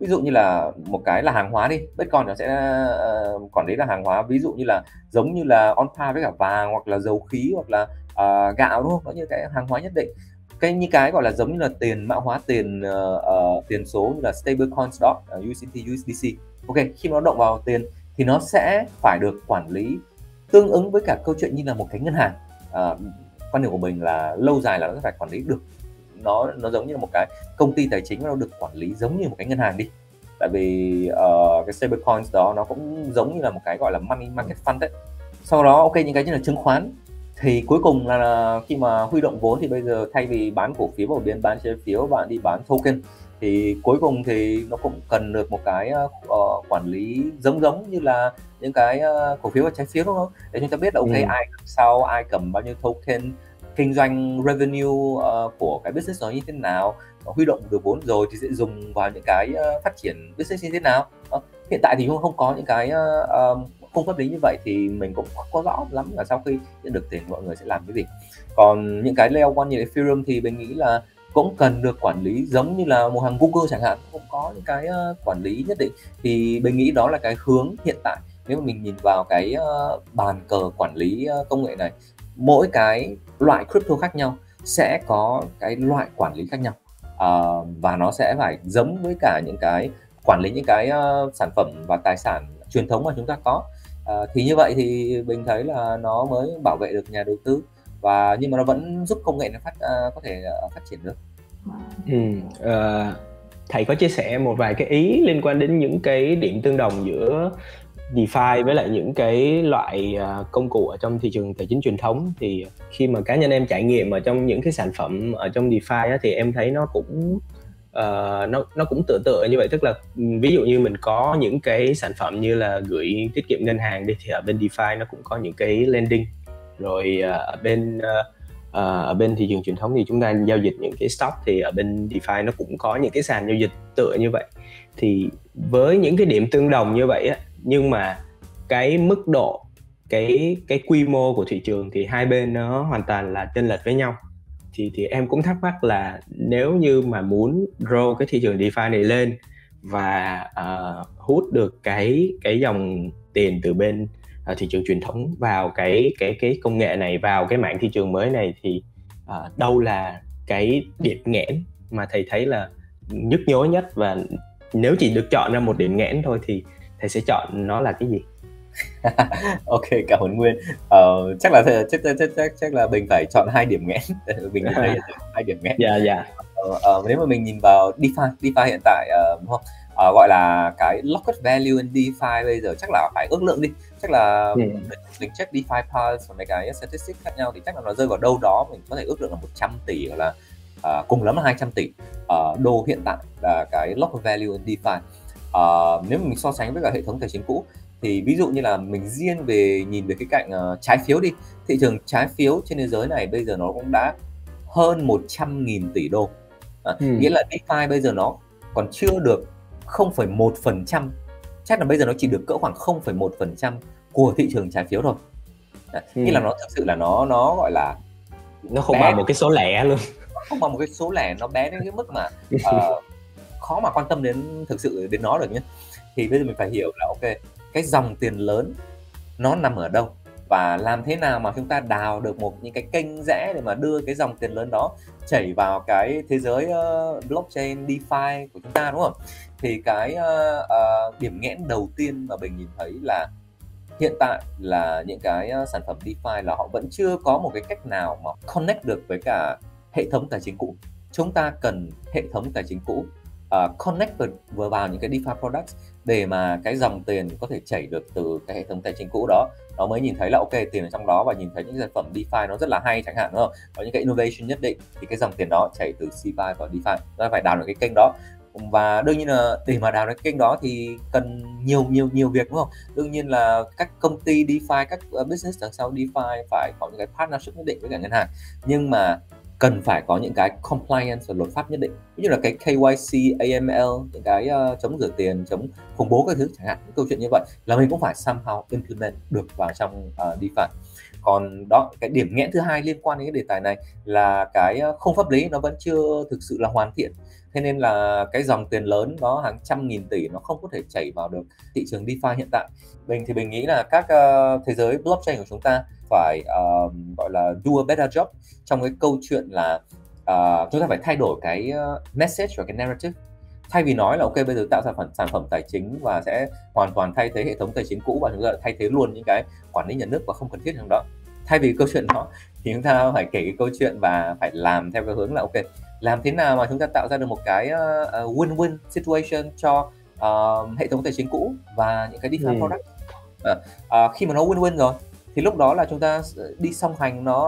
Ví dụ như là một cái là hàng hóa đi, Bitcoin nó sẽ quản lý là hàng hóa, ví dụ như là giống như là on par với cả vàng hoặc là dầu khí hoặc là gạo, đúng không? Nó như cái hàng hóa nhất định. Như cái gọi là giống như là tiền mã hóa, tiền số như là stablecoins đó, USDT, USDC. Ok, khi nó động vào tiền thì nó sẽ phải được quản lý tương ứng với cả câu chuyện như là một cái ngân hàng. Quan điểm của mình là lâu dài là nó phải quản lý được, nó giống như là một cái công ty tài chính, nó được quản lý giống như một cái ngân hàng đi. Tại vì cái stablecoins đó nó cũng giống như là một cái gọi là money market fund đấy. Sau đó ok, những cái như là chứng khoán thì cuối cùng là khi mà huy động vốn, thì bây giờ thay vì bán cổ phiếu, bán trái phiếu, bạn đi bán token, thì cuối cùng thì nó cũng cần được một cái quản lý giống như là những cái cổ phiếu và trái phiếu, đúng không? Để chúng ta biết là ok, ai cầm sao, ai cầm bao nhiêu token, kinh doanh revenue của cái business đó như thế nào, huy động được vốn rồi thì sẽ dùng vào những cái phát triển business như thế nào. Hiện tại thì không có những cái khung pháp lý như vậy, thì mình cũng không có rõ lắm là sau khi nhận được tiền mọi người sẽ làm cái gì. Còn những cái layer 1 như Ethereum thì mình nghĩ là cũng cần được quản lý giống như là một hàng Google chẳng hạn, cũng có những cái quản lý nhất định. Thì mình nghĩ đó là cái hướng hiện tại. Nếu mà mình nhìn vào cái bàn cờ quản lý công nghệ này, mỗi cái loại crypto khác nhau sẽ có cái loại quản lý khác nhau, và nó sẽ phải giống với cả những cái quản lý những cái sản phẩm và tài sản truyền thống mà chúng ta có. Thì như vậy thì mình thấy là nó mới bảo vệ được nhà đầu tư, và nhưng mà nó vẫn giúp công nghệ nó có thể phát triển được. Thầy có chia sẻ một vài cái ý liên quan đến những cái điểm tương đồng giữa DeFi với lại những cái loại công cụ ở trong thị trường tài chính truyền thống. Thì khi mà cá nhân em trải nghiệm ở trong những cái sản phẩm ở trong DeFi á, thì em thấy nó cũng nó cũng tựa như vậy. Tức là ví dụ như mình có những cái sản phẩm như là gửi tiết kiệm ngân hàng đi, thì ở bên DeFi nó cũng có những cái lending. Rồi ở bên thị trường truyền thống thì chúng ta giao dịch những cái stock, thì ở bên DeFi nó cũng có những cái sàn giao dịch tựa như vậy. Thì với những cái điểm tương đồng như vậy á, nhưng mà cái mức độ, cái quy mô của thị trường thì hai bên nó hoàn toàn là chênh lệch với nhau. Thì em cũng thắc mắc là nếu như mà muốn grow cái thị trường DeFi này lên và hút được cái dòng tiền từ bên thị trường truyền thống vào cái công nghệ này, vào cái mảng thị trường mới này, thì đâu là cái điểm nghẽn mà thầy thấy là nhức nhối nhất, và nếu chỉ được chọn ra một điểm nghẽn thôi thì thầy sẽ chọn nó là cái gì? Ok, cảm ơn Nguyên. Chắc là mình phải chọn 2 điểm nghẽn. Mình thấy 2 điểm nghẽn. Nếu mà mình nhìn vào DeFi hiện tại, đúng không? Gọi là cái locked value in DeFi bây giờ chắc là phải ước lượng đi, chắc là mình check DeFi Pulse và mấy cái statistics khác nhau thì chắc là nó rơi vào đâu đó mình có thể ước lượng là 100 tỷ hoặc là cùng lắm là 200 tỷ đô hiện tại là cái locked value in DeFi. Nếu mà mình so sánh với cả hệ thống tài chính cũ, thì ví dụ như là mình riêng về nhìn về cái cạnh trái phiếu đi, thị trường trái phiếu trên thế giới này bây giờ nó cũng đã hơn 100.000 tỷ đô. Nghĩa là DeFi bây giờ nó còn chưa được 0,1%, chắc là bây giờ nó chỉ được cỡ khoảng 0,1% của thị trường trái phiếu thôi. Nghĩa là nó thực sự là nó gọi là nó không bằng một cái số lẻ luôn. không bằng một cái số lẻ nó bé đến cái mức mà khó mà quan tâm đến thực sự đến nó được nhé. Thì bây giờ mình phải hiểu là ok, cái dòng tiền lớn nó nằm ở đâu và làm thế nào mà chúng ta đào được một những cái kênh rẽ để mà đưa cái dòng tiền lớn đó chảy vào cái thế giới blockchain DeFi của chúng ta, đúng không? Thì cái điểm nghẽn đầu tiên mà mình nhìn thấy là hiện tại là những cái sản phẩm DeFi là họ vẫn chưa có một cái cách nào mà connect được với cả hệ thống tài chính cũ. Chúng ta cần hệ thống tài chính cũ connect vừa vào những cái DeFi products để mà cái dòng tiền có thể chảy được từ cái hệ thống tài chính cũ đó, nó mới nhìn thấy là ok, tiền ở trong đó, và nhìn thấy những sản phẩm DeFi nó rất là hay chẳng hạn, đúng không? Có những cái innovation nhất định thì cái dòng tiền đó chảy từ CeFi vào DeFi. Nó phải đào được cái kênh đó, và đương nhiên là để mà đào được cái kênh đó thì cần nhiều việc, đúng không? Đương nhiên là các công ty DeFi, các business đằng sau DeFi phải có những cái partnership nhất định với cả ngân hàng, nhưng mà cần phải có những cái compliance và luật pháp nhất định, ví dụ là cái KYC, AML, những cái chống rửa tiền, chống khủng bố các thứ chẳng hạn. Những câu chuyện như vậy là mình cũng phải somehow implement được vào trong DeFi. Còn đó, cái điểm nghẽn thứ hai liên quan đến cái đề tài này là cái khung pháp lý nó vẫn chưa thực sự là hoàn thiện. Thế nên là cái dòng tiền lớn đó, hàng trăm nghìn tỷ, nó không có thể chảy vào được thị trường DeFi hiện tại. Mình thì mình nghĩ là các thế giới blockchain của chúng ta phải gọi là do a better job trong cái câu chuyện là chúng ta phải thay đổi cái message và cái narrative. Thay vì nói là ok, bây giờ tạo ra sản phẩm tài chính và sẽ hoàn toàn thay thế hệ thống tài chính cũ, và chúng ta thay thế luôn những cái quản lý nhà nước và không cần thiết trong đó. Thay vì câu chuyện đó thì chúng ta phải kể cái câu chuyện và phải làm theo cái hướng là ok, làm thế nào mà chúng ta tạo ra được một cái win-win situation cho hệ thống tài chính cũ và những cái DeFi product. Khi mà nó win-win rồi thì lúc đó là chúng ta đi song hành nó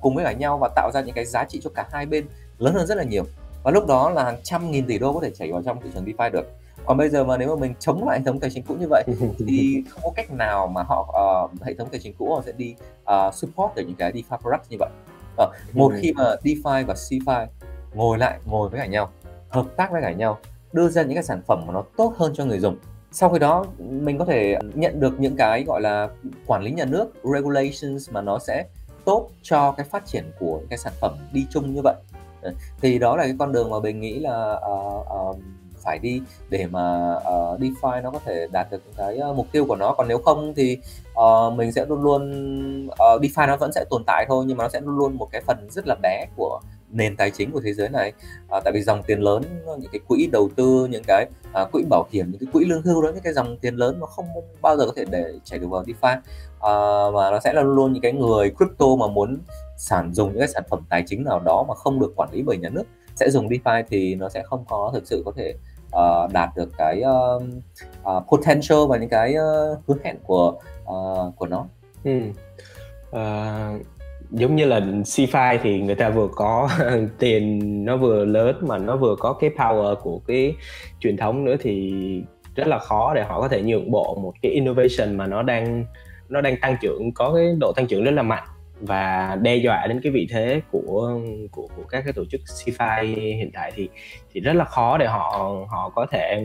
cùng với cả nhau và tạo ra những cái giá trị cho cả hai bên lớn hơn rất là nhiều. Và lúc đó là hàng trăm nghìn tỷ đô có thể chảy vào trong thị trường DeFi được. Còn bây giờ mà nếu mà mình chống lại hệ thống tài chính cũ như vậy thì không có cách nào mà hệ thống tài chính cũ họ sẽ đi support được những cái DeFi product như vậy. Một khi mà DeFi và CeFi ngồi với cả nhau, hợp tác với cả nhau, đưa ra những cái sản phẩm mà nó tốt hơn cho người dùng, sau khi đó mình có thể nhận được những cái gọi là quản lý nhà nước, regulations mà nó sẽ tốt cho cái phát triển của cái sản phẩm đi chung như vậy. Thì đó là cái con đường mà mình nghĩ là phải đi để mà DeFi nó có thể đạt được cái mục tiêu của nó. Còn nếu không thì mình sẽ luôn luôn DeFi nó vẫn sẽ tồn tại thôi, nhưng mà nó sẽ luôn luôn một cái phần rất là bé của nền tài chính của thế giới này. Tại vì dòng tiền lớn, những cái quỹ đầu tư, những cái quỹ bảo hiểm, những cái quỹ lương hưu đó, những cái dòng tiền lớn nó không bao giờ có thể để chảy được vào DeFi, mà nó sẽ là luôn luôn những cái người crypto mà muốn dùng những cái sản phẩm tài chính nào đó mà không được quản lý bởi nhà nước sẽ dùng DeFi, thì nó sẽ không có thực sự có thể đạt được cái potential và những cái hứa hẹn của nó. Giống như là CeFi thì người ta vừa có tiền, nó vừa lớn mà nó vừa có cái power của cái truyền thống nữa, thì rất là khó để họ có thể nhượng bộ một cái innovation mà nó đang tăng trưởng, có cái độ tăng trưởng rất là mạnh và đe dọa đến cái vị thế của các cái tổ chức CeFi hiện tại, thì rất là khó để họ có thể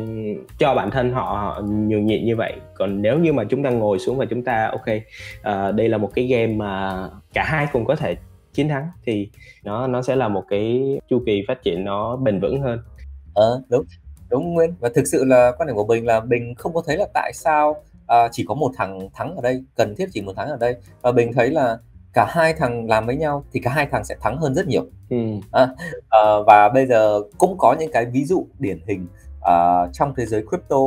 cho bản thân họ nhường nhịn như vậy. Còn nếu như mà chúng ta ngồi xuống và chúng ta ok, đây là một cái game mà cả hai cùng có thể chiến thắng, thì nó sẽ là một cái chu kỳ phát triển nó bền vững hơn. Đúng Nguyên, và thực sự là quan điểm của Bình là Bình không có thấy là tại sao chỉ có một thằng thắng ở đây, cần thiết chỉ một thằng ở đây, và Bình thấy là cả hai thằng làm với nhau thì cả hai thằng sẽ thắng hơn rất nhiều. Và bây giờ cũng có những cái ví dụ điển hình trong thế giới crypto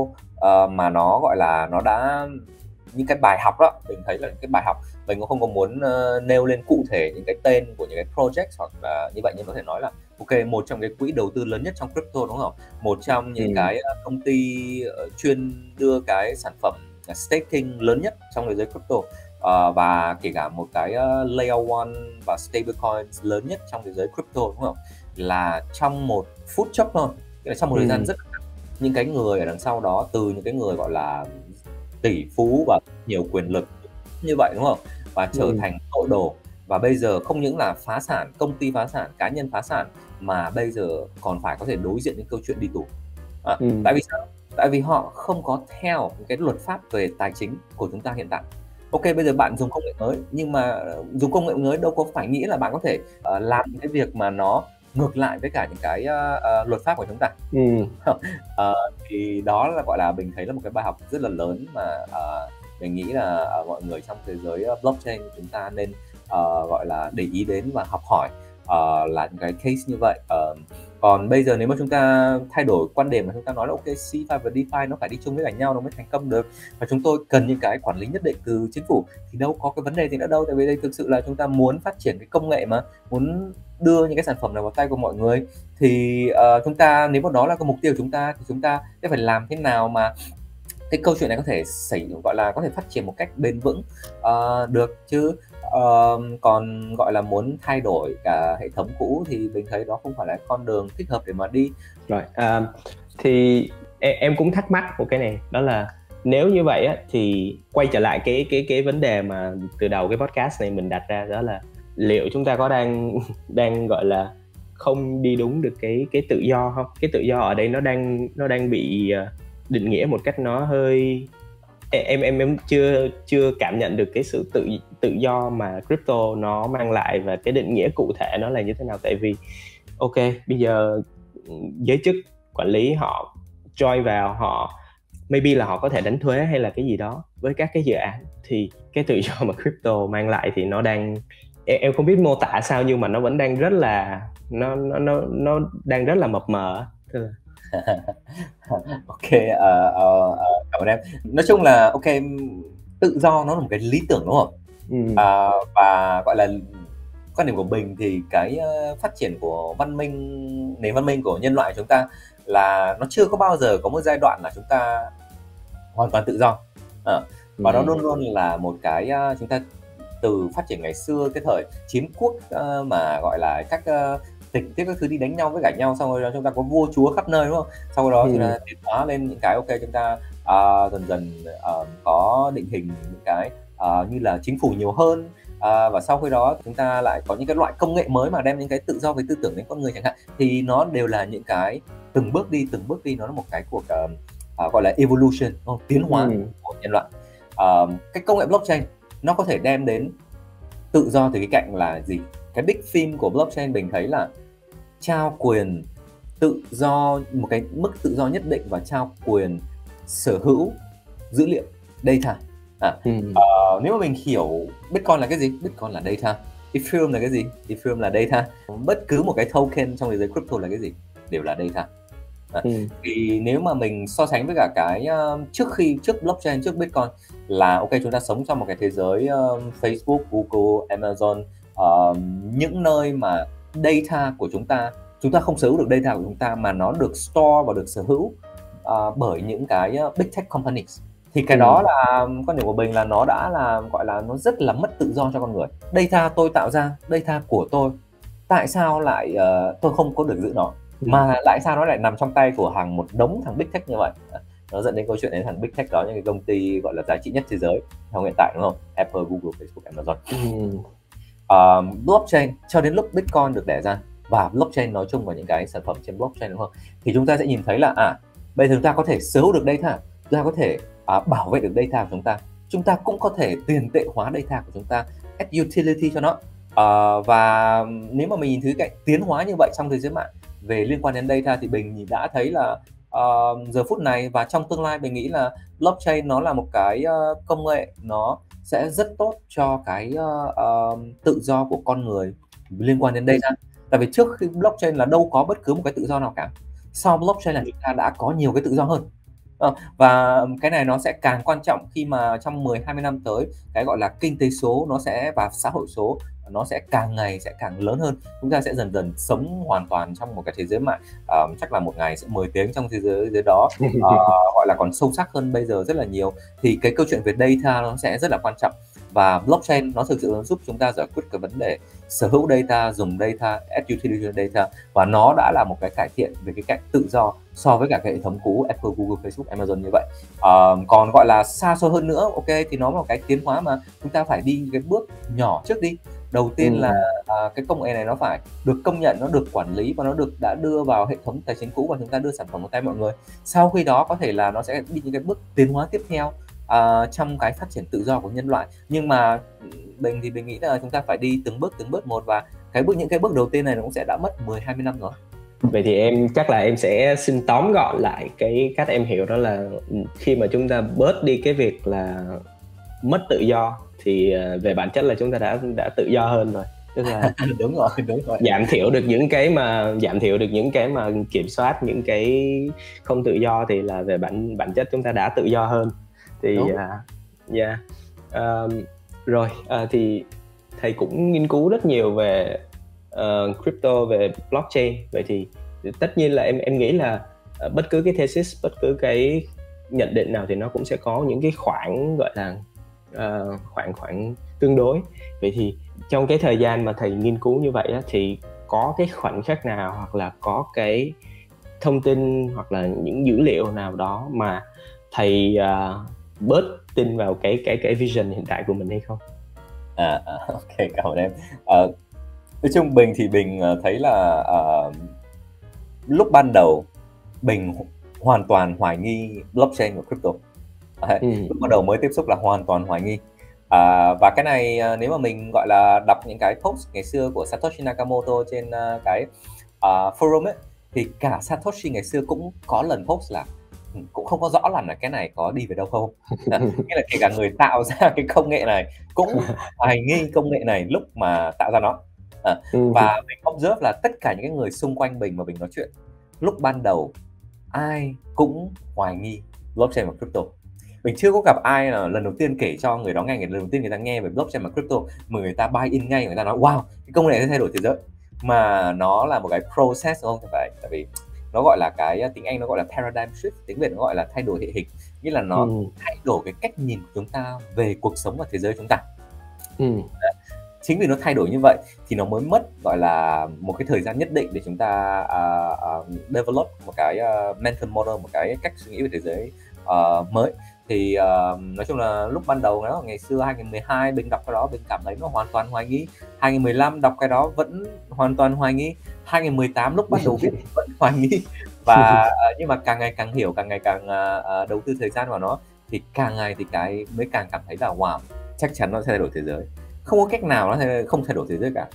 mà nó gọi là nó đã những cái bài học đó. Mình thấy là những cái bài học, mình cũng không có muốn nêu lên cụ thể những cái tên của những cái project hoặc là như vậy, nhưng có thể nói là ok, một trong cái quỹ đầu tư lớn nhất trong crypto, đúng không? Một trong những cái công ty chuyên đưa cái sản phẩm staking lớn nhất trong thế giới crypto, và kể cả một cái layer 1 và stablecoins lớn nhất trong thế giới crypto, đúng không? Là trong một phút chốc thôi, nghĩa là trong một thời gian rất ngắn, những cái người ở đằng sau đó, từ những cái người gọi là tỷ phú và nhiều quyền lực như vậy, đúng không? Và trở thành tội đồ, và bây giờ không những là phá sản, công ty phá sản, cá nhân phá sản, mà bây giờ còn phải có thể đối diện những câu chuyện đi tù. Tại vì sao? Tại vì họ không có theo cái luật pháp về tài chính của chúng ta hiện tại. Ok, bây giờ bạn dùng công nghệ mới, nhưng mà dùng công nghệ mới đâu có phải nghĩa là bạn có thể làm những cái việc mà nó ngược lại với cả những cái luật pháp của chúng ta. Thì đó là gọi là mình thấy là một cái bài học rất là lớn mà mình nghĩ là mọi người trong thế giới blockchain chúng ta nên gọi là để ý đến và học hỏi là những cái case như vậy. Còn bây giờ nếu mà chúng ta thay đổi quan điểm mà chúng ta nói là ok, CeFi và DeFi nó phải đi chung với cả nhau nó mới thành công được, và chúng tôi cần những cái quản lý nhất định từ chính phủ, thì đâu có cái vấn đề gì nữa đâu, tại vì đây thực sự là chúng ta muốn phát triển cái công nghệ mà, muốn đưa những cái sản phẩm này vào tay của mọi người, thì chúng ta nếu mà đó là cái mục tiêu của chúng ta thì chúng ta sẽ phải làm thế nào mà cái câu chuyện này có thể gọi là có thể phát triển một cách bền vững được chứ. Còn gọi là muốn thay đổi cả hệ thống cũ thì mình thấy đó không phải là con đường thích hợp để mà đi. Rồi, thì em cũng thắc mắc một cái này, đó là nếu như vậy á, thì quay trở lại cái vấn đề mà từ đầu cái podcast này mình đặt ra, đó là liệu chúng ta có đang gọi là không đi đúng được cái tự do không? Cái tự do ở đây nó đang bị định nghĩa một cách nó hơi, em chưa cảm nhận được cái sự tự do mà crypto nó mang lại và cái định nghĩa cụ thể nó là như thế nào. Tại vì ok, bây giờ giới chức quản lý họ join vào, họ maybe là họ có thể đánh thuế hay là cái gì đó với các cái dự án, thì cái tự do mà crypto mang lại thì nó đang, em không biết mô tả sao nhưng mà nó vẫn đang rất là nó đang rất là mập mờ. Ok, cảm ơn em. Nói chung là ok, tự do nó là một cái lý tưởng đúng không? Và gọi là quan điểm của mình thì cái phát triển của nền văn minh của nhân loại chúng ta là nó chưa có bao giờ có một giai đoạn là chúng ta hoàn toàn tự do. Và nó luôn luôn là một cái chúng ta từ phát triển ngày xưa cái thời chiến quốc mà gọi là các tỉnh tiếp các thứ đi đánh nhau với cả nhau, xong rồi đó chúng ta có vua chúa khắp nơi đúng không? Sau đó chúng ta tiến hóa lên những cái ok, chúng ta dần dần có định hình những cái như là chính phủ nhiều hơn, và sau khi đó chúng ta lại có những cái loại công nghệ mới mà đem những cái tự do về tư tưởng đến con người chẳng hạn, thì nó đều là những cái từng bước đi, nó là một cái cuộc gọi là evolution, tiến hóa của nhân loại. Cái công nghệ blockchain nó có thể đem đến tự do từ cái cạnh là gì? Cái big theme của blockchain mình thấy là trao quyền tự do, một cái mức tự do nhất định, và trao quyền sở hữu dữ liệu, data. Nếu mà mình hiểu Bitcoin là cái gì? Bitcoin là data. Ethereum là cái gì? Ethereum là data. Bất cứ một cái token trong thế giới crypto là cái gì? Đều là data. Thì nếu mà mình so sánh với cả cái trước blockchain, trước Bitcoin là ok, chúng ta sống trong một cái thế giới Facebook, Google, Amazon, những nơi mà data của chúng ta không sở hữu được data của chúng ta mà nó được store và được sở hữu bởi những cái big tech companies, thì cái đó là quan điểm của mình là nó đã là gọi là nó rất là mất tự do cho con người. Data tôi tạo ra, data của tôi, tại sao lại tôi không có được giữ nó, mà tại sao nó lại nằm trong tay của một đống thằng big tech như vậy? Nó dẫn đến câu chuyện đến thằng big tech đó, những cái công ty gọi là giá trị nhất thế giới trong hiện tại đúng không? Apple, Google, Facebook, Amazon. Blockchain cho đến lúc Bitcoin được đẻ ra, và blockchain nói chung và những cái sản phẩm trên blockchain đúng không, thì chúng ta sẽ nhìn thấy là bây giờ chúng ta có thể sở hữu được data, chúng ta có thể bảo vệ được data của chúng ta cũng có thể tiền tệ hóa data của chúng ta, add utility cho nó. Và nếu mà mình nhìn thứ cạnh tiến hóa như vậy trong thế giới mạng về liên quan đến data, thì mình đã thấy là giờ phút này và trong tương lai mình nghĩ là blockchain nó là một cái công nghệ nó sẽ rất tốt cho cái tự do của con người liên quan đến data. Tại vì trước khi blockchain là đâu có bất cứ một cái tự do nào cả. Sau blockchain là chúng ta đã có nhiều cái tự do hơn. Và cái này nó sẽ càng quan trọng khi mà trong 10-20 năm tới, cái gọi là kinh tế số nó sẽ và xã hội số nó sẽ càng ngày sẽ càng lớn hơn. Chúng ta sẽ dần dần sống hoàn toàn trong một cái thế giới mạng, chắc là một ngày sẽ 10 tiếng trong thế giới đó, gọi là còn sâu sắc hơn bây giờ rất là nhiều. Thì cái câu chuyện về data nó sẽ rất là quan trọng, và blockchain nó thực sự nó giúp chúng ta giải quyết cái vấn đề sở hữu data, dùng data, add utility data, và nó đã là một cái cải thiện về cái cạnh tự do so với cả cái hệ thống cũ Apple, Google, Facebook, Amazon như vậy. Còn gọi là xa xôi hơn nữa, ok, thì nó là một cái tiến hóa mà chúng ta phải đi cái bước nhỏ trước đi. Đầu tiên là cái công nghệ này nó phải được công nhận, nó được quản lý, và nó đã đưa vào hệ thống tài chính cũ, và chúng ta đưa sản phẩm vào tay mọi người. Sau khi đó có thể là nó sẽ đi những cái bước tiến hóa tiếp theo trong cái phát triển tự do của nhân loại. Nhưng mà mình thì mình nghĩ là chúng ta phải đi từng bước một, và những cái bước đầu tiên này nó cũng sẽ đã mất 10-20 năm rồi. Vậy thì em chắc là em sẽ xin tóm gọn lại cái cách em hiểu, đó là khi mà chúng ta bớt đi cái việc là mất tự do thì về bản chất là chúng ta đã tự do hơn rồi, tức là đúng rồi giảm thiểu được những cái mà kiểm soát, những cái không tự do thì là về bản chất chúng ta đã tự do hơn thì thì thầy cũng nghiên cứu rất nhiều về crypto, về blockchain. Vậy thì tất nhiên là em nghĩ là bất cứ cái thesis, bất cứ cái nhận định nào thì nó cũng sẽ có những cái khoảng gọi là khoảng tương đối. Vậy thì trong cái thời gian mà thầy nghiên cứu như vậy á, thì có cái khoảnh khắc nào hoặc là có cái thông tin hoặc là những dữ liệu nào đó mà thầy bớt tin vào cái vision hiện tại của mình hay không? Ok, cảm ơn em. Nói chung Bình thì Bình thấy là lúc ban đầu Bình hoàn toàn hoài nghi blockchain và crypto. Lúc ban đầu mới tiếp xúc là hoàn toàn hoài nghi. Và cái này nếu mà mình gọi là đọc những cái post ngày xưa của Satoshi Nakamoto trên cái forum ấy, thì cả Satoshi ngày xưa cũng có lần post là cũng không có rõ là cái này có đi về đâu không. Nghĩa là kể cả người tạo ra cái công nghệ này cũng hoài nghi công nghệ này lúc mà tạo ra nó. Và mình observe là tất cả những cái người xung quanh Bình mà Bình nói chuyện lúc ban đầu ai cũng hoài nghi blockchain và crypto. Mình chưa có gặp ai là lần đầu tiên kể cho người đó nghe, lần đầu tiên người ta nghe về blockchain và crypto mà người ta buy in ngay, người ta nói wow, cái công nghệ này sẽ thay đổi thế giới. Mà nó là một cái process đúng không? Phải, tại vì nó gọi là cái tiếng Anh nó gọi là paradigm shift, tiếng Việt nó gọi là thay đổi hệ hình. Nghĩa là nó thay đổi cái cách nhìn của chúng ta về cuộc sống và thế giới chúng ta. Chính vì nó thay đổi như vậy thì nó mới mất gọi là một cái thời gian nhất định để chúng ta develop một cái mental model, một cái cách suy nghĩ về thế giới mới. Thì nói chung là lúc ban đầu đó, ngày xưa 2012 Bình đọc cái đó Bình cảm thấy nó hoàn toàn hoài nghi, 2015 đọc cái đó vẫn hoàn toàn hoài nghi, 2018 lúc bắt đầu viết vẫn hoài nghi. Và nhưng mà càng ngày càng hiểu, càng ngày càng đầu tư thời gian vào nó thì càng ngày thì cái mới càng cảm thấy là wow, chắc chắn nó sẽ thay đổi thế giới, không có cách nào nó không thay đổi thế giới cả,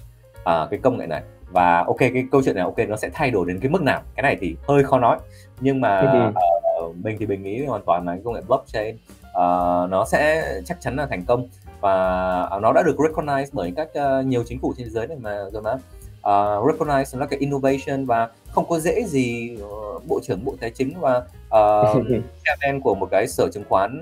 cái công nghệ này. Và ok, cái câu chuyện này ok nó sẽ thay đổi đến cái mức nào, cái này thì hơi khó nói. Nhưng mà mình thì mình nghĩ hoàn toàn là công nghệ blockchain nó sẽ chắc chắn là thành công, và nó đã được recognize bởi các nhiều chính phủ trên thế giới này mà rồi. Mà recognize là cái innovation, và không có dễ gì Bộ trưởng Bộ Tài chính và chairman của một cái sở chứng khoán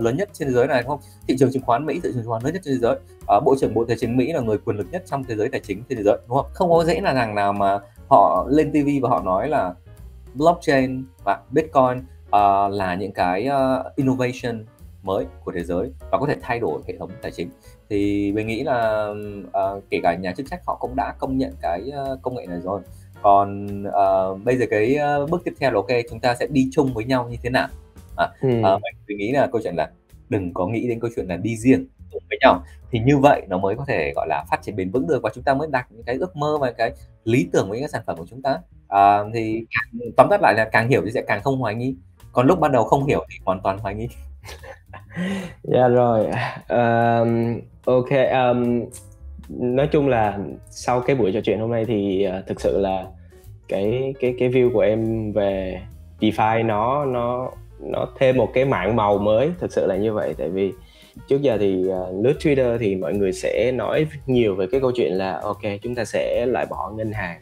lớn nhất trên thế giới này, đúng không? Thị trường chứng khoán Mỹ, thị trường chứng khoán lớn nhất trên thế giới, Bộ trưởng Bộ Tài chính Mỹ là người quyền lực nhất trong thế giới tài chính trên thế giới, đúng không? Không có dễ là thằng nào mà họ lên TV và họ nói là blockchain và Bitcoin là những cái innovation mới của thế giới và có thể thay đổi hệ thống tài chính. Thì mình nghĩ là kể cả nhà chức trách họ cũng đã công nhận cái công nghệ này rồi. Còn bây giờ cái bước tiếp theo là ok, chúng ta sẽ đi chung với nhau như thế nào. Mình nghĩ là câu chuyện là đừng có nghĩ đến câu chuyện là đi riêng với nhau, thì như vậy nó mới có thể gọi là phát triển bền vững được và chúng ta mới đạt những cái ước mơ và cái lý tưởng với những cái sản phẩm của chúng ta. Thì tóm tắt lại là càng hiểu thì sẽ càng không hoài nghi, còn lúc ban đầu không hiểu thì hoàn toàn hoài nghi. Nói chung là sau cái buổi trò chuyện hôm nay thì thực sự là cái view của em về DeFi nó thêm một cái mảng màu mới, thực sự là như vậy. Tại vì trước giờ thì lướt Twitter thì mọi người sẽ nói nhiều về cái câu chuyện là ok, chúng ta sẽ loại bỏ ngân hàng,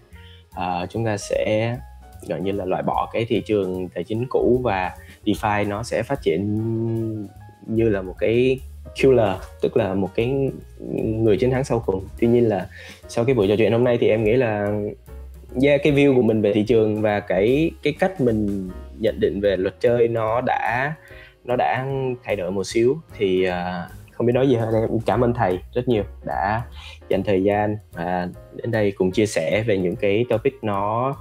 chúng ta sẽ gọi như là loại bỏ cái thị trường tài chính cũ và DeFi nó sẽ phát triển như là một cái killer, tức là một cái người chiến thắng sau cùng. Tuy nhiên là sau cái buổi trò chuyện hôm nay thì em nghĩ là cái view của mình về thị trường và cái cách mình nhận định về luật chơi nó đã thay đổi một xíu. Thì không biết nói gì hơn, em cảm ơn thầy rất nhiều đã dành thời gian và đến đây cùng chia sẻ về những cái topic nó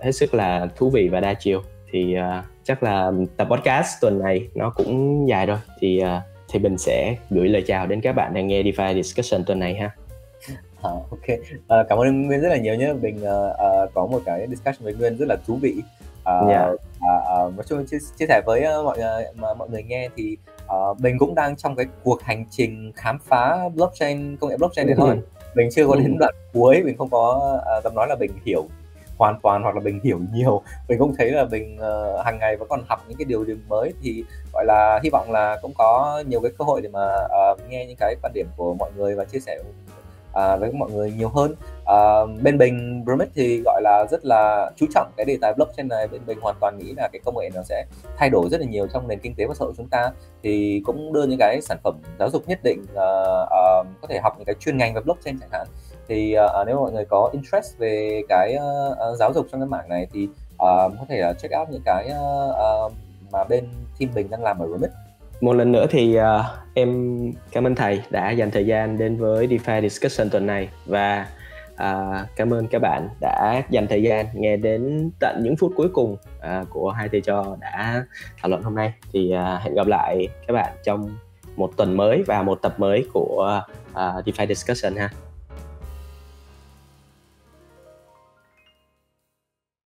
hết sức là thú vị và đa chiều. Thì chắc là tập podcast tuần này nó cũng dài rồi, thì thầy Bình sẽ gửi lời chào đến các bạn đang nghe DeFi Discussion tuần này ha. Cảm ơn Nguyên rất là nhiều nhé. Bình có một cái discussion với Nguyên rất là thú vị. Nói chung chia sẻ với mọi người nghe thì Bình cũng đang trong cái cuộc hành trình khám phá blockchain, công nghệ blockchain này thôi. mình chưa có đến đoạn cuối, mình không có dám nói là mình hiểu hoàn toàn hoặc là mình hiểu nhiều. Mình cũng thấy là mình hàng ngày vẫn còn học những cái điều mới, thì gọi là hy vọng là cũng có nhiều cái cơ hội để mà nghe những cái quan điểm của mọi người và chia sẻ với mọi người nhiều hơn. Bên mình Remix thì gọi là rất là chú trọng cái đề tài blockchain này. Bên mình hoàn toàn nghĩ là cái công nghệ nó sẽ thay đổi rất là nhiều trong nền kinh tế và xã hội chúng ta, thì cũng đưa những cái sản phẩm giáo dục nhất định, có thể học những cái chuyên ngành về blockchain chẳng hạn. Thì nếu mọi người có interest về cái giáo dục trong cái mảng này thì có thể là check out những cái mà bên team mình đang làm ở Remix. Một lần nữa thì em cảm ơn thầy đã dành thời gian đến với DeFi Discussion tuần này, và cảm ơn các bạn đã dành thời gian nghe đến tận những phút cuối cùng của hai thầy trò đã thảo luận hôm nay. Thì hẹn gặp lại các bạn trong một tuần mới và một tập mới của DeFi Discussion ha.